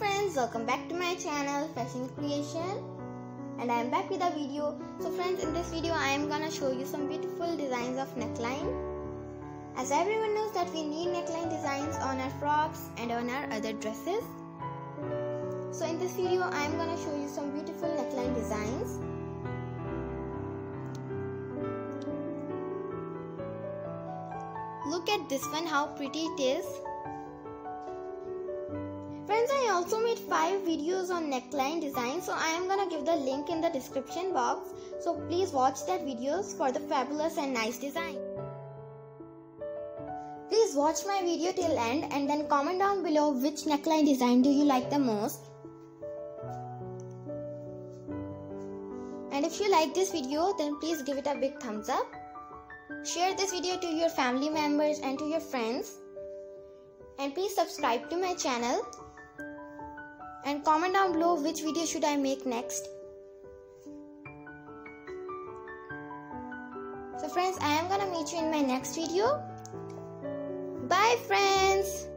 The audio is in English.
friends, welcome back to my channel Fashion Creation, and I am back with a video. So friends, in this video I am gonna show you some beautiful designs of neckline. As everyone knows that we need neckline designs on our frocks and on our other dresses. So in this video I am gonna show you some beautiful neckline designs. Look at this one, how pretty it is. Friends, I also made 5 videos on neckline design, so I am gonna give the link in the description box. So please watch that videos for the fabulous and nice design. Please watch my video till end and then comment down below which neckline design do you like the most. And if you like this video, then please give it a big thumbs up. Share this video to your family members and to your friends, and please subscribe to my channel and comment down below which video should I make next. So friends, I am gonna meet you in my next video. Bye friends.